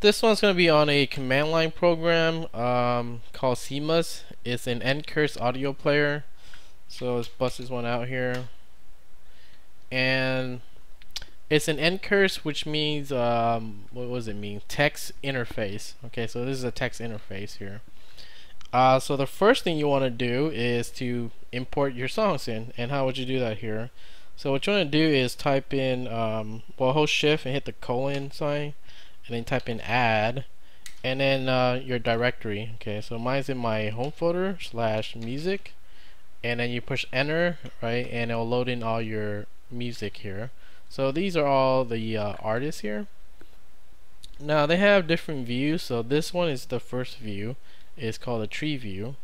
This one's going to be on a command line program called cmus. It's an Ncurses audio player. So let's bust this one out here. And it's an Ncurses, which means, what does it mean? Text interface. Okay, so this is a text interface here. So the first thing you want to do is to import your songs in. And how would you do that here? So what you want to do is type in, well, hold shift and hit the colon sign. And then type in add, and then your directory. Okay, so mine's in my home folder /music, and then you push enter, right, and it'll load in all your music here. So these are all the artists here. Now they have different views. So this one is the first view. It's called a tree view.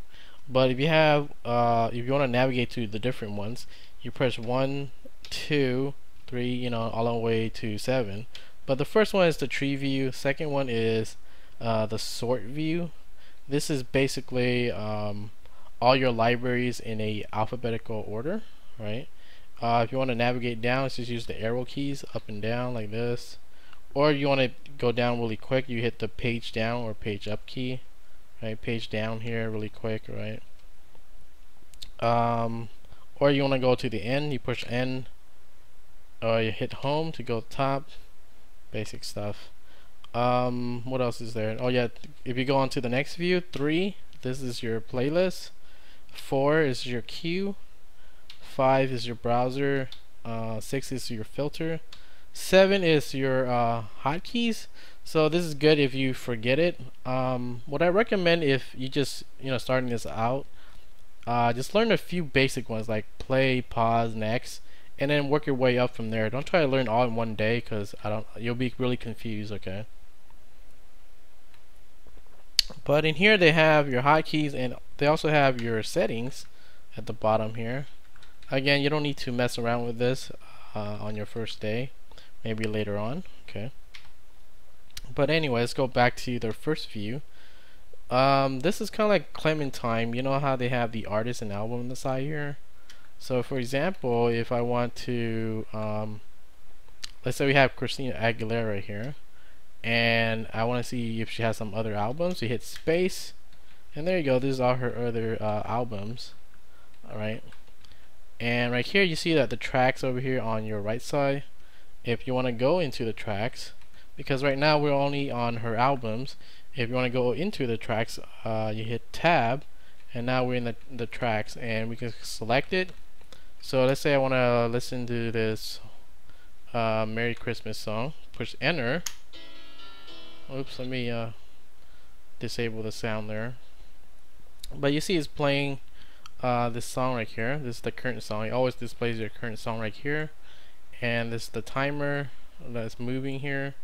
But if you have, if you want to navigate to the different ones, you press 1, 2, 3, you know, all the way to 7. But the first one is the tree view. Second one is the sort view. This is basically all your libraries in a alphabetical order, right? If you want to navigate down, just use the arrow keys up and down like this. Or you want to go down really quick, you hit the page down or page up key, right? Page down here really quick, right? Or you want to go to the end, you push N, or you hit home to go top. Basic stuff. What else is there? Oh yeah, if you go on to the next view, 3, this is your playlist. 4 is your queue. 5 is your browser. 6 is your filter. 7 is your hotkeys. So this is good if you forget it. What I recommend if you just, you know, starting this out, just learn a few basic ones like play, pause, next, and then work your way up from there. Don't try to learn all in one day, because you'll be really confused, okay? But in here they have your hotkeys, and they also have your settings at the bottom here. Again, you don't need to mess around with this on your first day, maybe later on, okay? But anyway, let's go back to their first view. This is kind of like Clementine. You know how they have the artist and album on the side here? So for example, if I want to, let's say we have Christina Aguilera here, and I want to see if she has some other albums, you hit space, and there you go, this is all her other albums. Alright, and right here you see that the tracks over here on your right side, if you want to go into the tracks, because right now we're only on her albums, if you want to go into the tracks, you hit tab, and now we're in the tracks, and we can select it. So let's say I want to listen to this Merry Christmas song. Push enter. Oops, let me disable the sound there. But you see it's playing this song right here. This is the current song. It always displays your current song right here. And this is the timer that's moving here.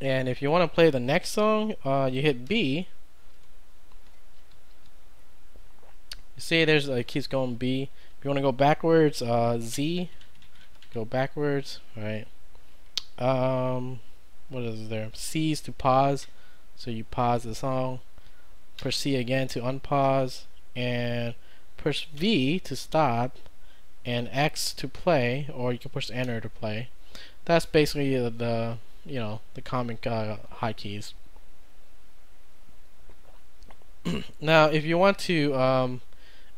And if you want to play the next song, you hit B. See, there's it keeps going B. If you want to go backwards, Z, go backwards, right? What is there? C is to pause, so you pause the song. Push C again to unpause, and push V to stop, and X to play, or you can push enter to play. That's basically the you know, the common hotkeys. Now, if you want to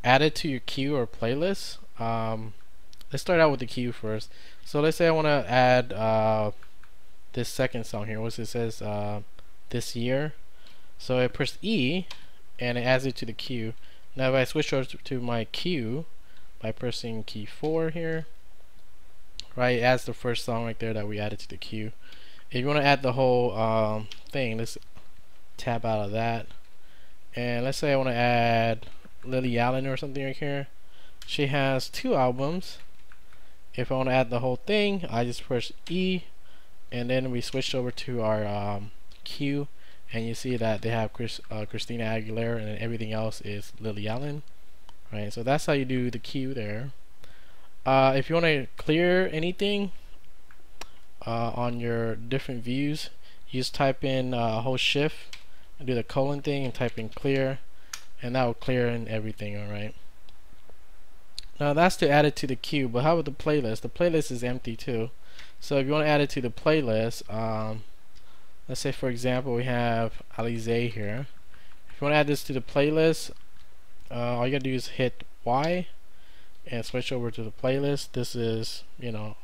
add it to your queue or playlist. Let's start out with the queue first. So let's say I want to add this second song here. What it says, this year. So I press E, and it adds it to the queue. Now if I switch over to my queue by pressing key 4 here, right, it adds the first song right there that we added to the queue. If you want to add the whole thing, let's tab out of that. And let's say I want to add Lily Allen or something right here. She has 2 albums. If I want to add the whole thing, I just press E, and then we switch over to our queue, and you see that they have Christina Aguilera, and then everything else is Lily Allen, right? So that's how you do the queue there. If you want to clear anything on your different views, you just type in hold shift and do the colon thing and type in clear. And that will clear in everything, alright? Now that's to add it to the queue, but how about the playlist? The playlist is empty too. So if you want to add it to the playlist, Let's say, for example, we have Alize here. If you want to add this to the playlist, all you gotta do is hit Y and switch over to the playlist. This is, you know,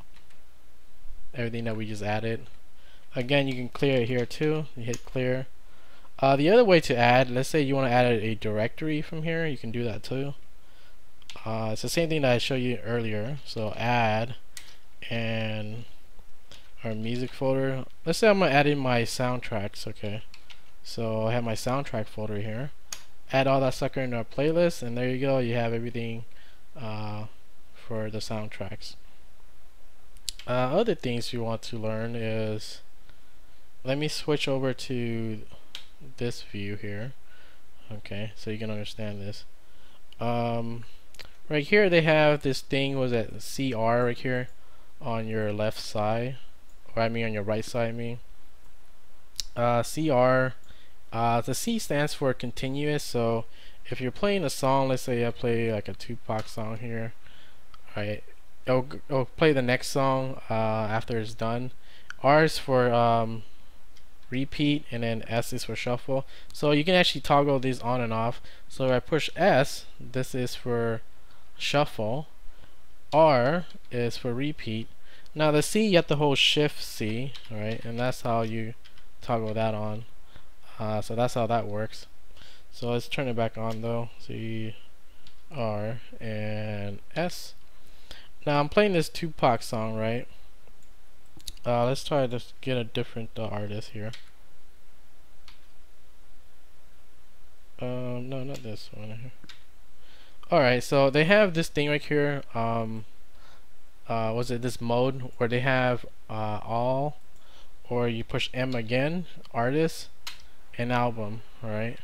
everything that we just added. Again, you can clear it here too. You hit clear. The other way to add, let's say you want to add a directory from here, you can do that too. It's the same thing that I showed you earlier. So add and our music folder. Let's say I'm gonna add in my soundtracks. Okay, so I have my soundtrack folder here. Add all that sucker into our playlist, and there you go. You have everything for the soundtracks. Other things you want to learn is, let me switch over to this view here. Okay, so you can understand this. Right here they have this thing, was that CR right here on your left side, or I mean on your right side, I mean. CR, the C stands for continuous. So if you're playing a song, let's say I play like a Tupac song here, alright, it'll play the next song after it's done. R is for repeat, and then S is for shuffle. So you can actually toggle these on and off. So if I push S, this is for shuffle, R is for repeat. Now the C, you have to hold shift C, alright, and that's how you toggle that on. So that's how that works. So let's turn it back on though. C, R, and S. Now I'm playing this Tupac song, right? Let's try to get a different artist here. No, not this one here. Alright, so they have this thing right here, this mode where they have all, or you push M again, artist and album, alright?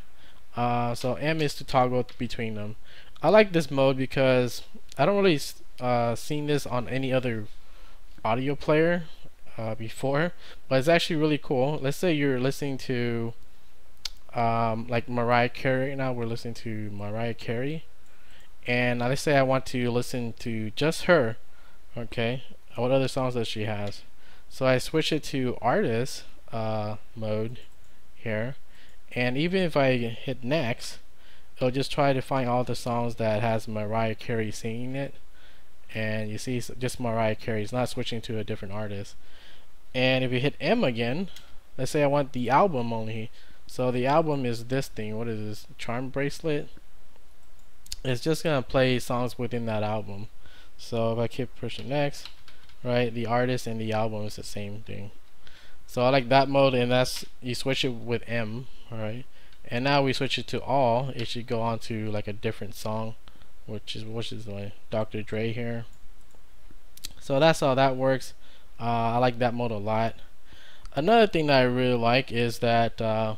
So M is to toggle between them. I like this mode because I don't really seen this on any other audio player before, but it's actually really cool. Let's say you're listening to like Mariah Carey. Right now we're listening to Mariah Carey, and let's say I want to listen to just her. Okay, what other songs that she has? So I switch it to artist mode here, and even if I hit next, it'll just try to find all the songs that has Mariah Carey singing it. And you see, just Mariah Carey, it's not switching to a different artist. And if you hit M again, let's say I want the album only. So the album is this thing. What is this? Charm Bracelet. It's just gonna play songs within that album. So if I keep pushing next, right, the artist and the album is the same thing. So I like that mode, and that's, you switch it with M, alright. And now we switch it to all. It should go on to like a different song, which is like Dr. Dre here. So that's how that works. I like that mode a lot. Another thing that I really like is that I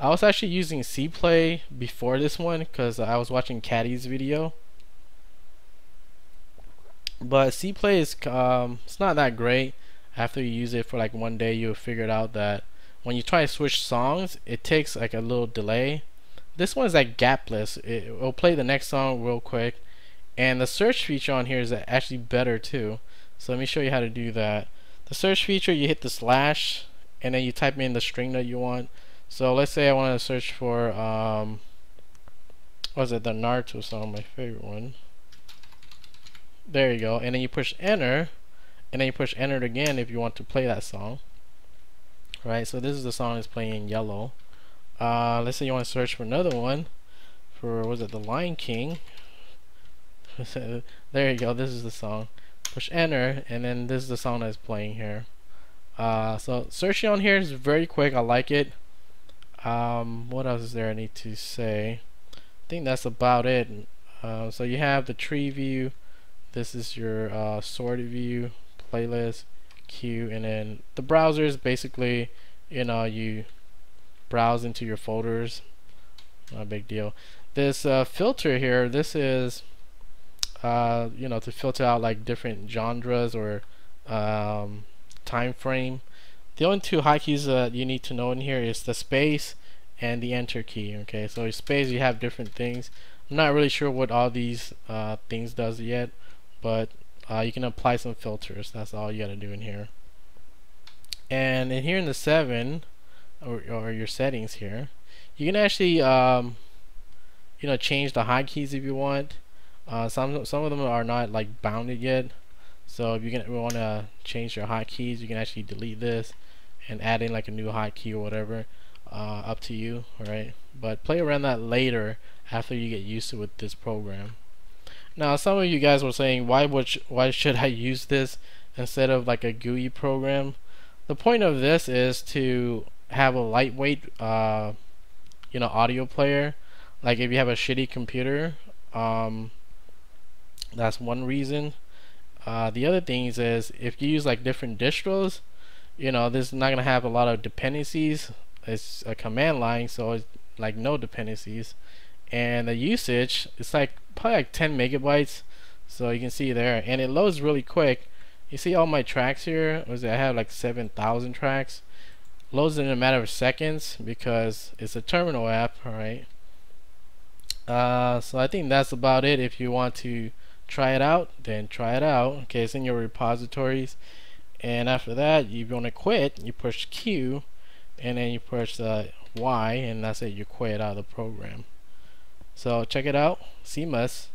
was actually using Cplay before this one because I was watching Caddy's video. But Cplay is it's not that great. After you use it for like one day, you'll figure it out that when you try to switch songs, it takes like a little delay. This one is like gapless. It will play the next song real quick, and the search feature on here is actually better too. So let me show you how to do that. The search feature, you hit the slash and then you type in the string that you want. So let's say I want to search for the Naruto song, my favorite one. There you go, and then you push enter, and then you push enter again if you want to play that song. Right, so this is the song that's playing in yellow. Let's say you want to search for another one, for the Lion King. There you go, this is the song. Push enter, and then this is the song that's playing here. So searching on here is very quick. I like it. What else is there I need to say? I think that's about it. So you have the tree view, this is your sort view, playlist, queue, and then the browser is basically, you know, you browse into your folders, not a big deal. This filter here, this is you know, to filter out like different genres or time frame. The only two hotkeys that you need to know in here is the space and the enter key. Okay, so in space you have different things. I'm not really sure what all these things does yet, but you can apply some filters. That's all you gotta do in here. And in here in the 7, or your settings here, you can actually you know, change the hotkeys if you want. Some of them are not like bounded yet, so if you want to change your hotkeys, you can actually delete this and add in like a new hotkey or whatever. Up to you, alright? But play around that later after you get used to with this program. Now, some of you guys were saying, why should I use this instead of like a GUI program? The point of this is to have a lightweight, you know, audio player. Like if you have a shitty computer, that's one reason. The other thing is if you use like different distros, you know, this is not gonna have a lot of dependencies. It's a command line, so it's like no dependencies, and the usage, it's like probably like 10 megabytes, so you can see there, and it loads really quick. You see all my tracks here, was I have like 7,000 tracks, loads in a matter of seconds because it's a terminal app, alright? So I think that's about it. If you want to try it out, then try it out. Okay, it's in your repositories, and after that, if you want to quit, you push Q and then you push the Y, and that's it, you quit out of the program. So check it out, cmus.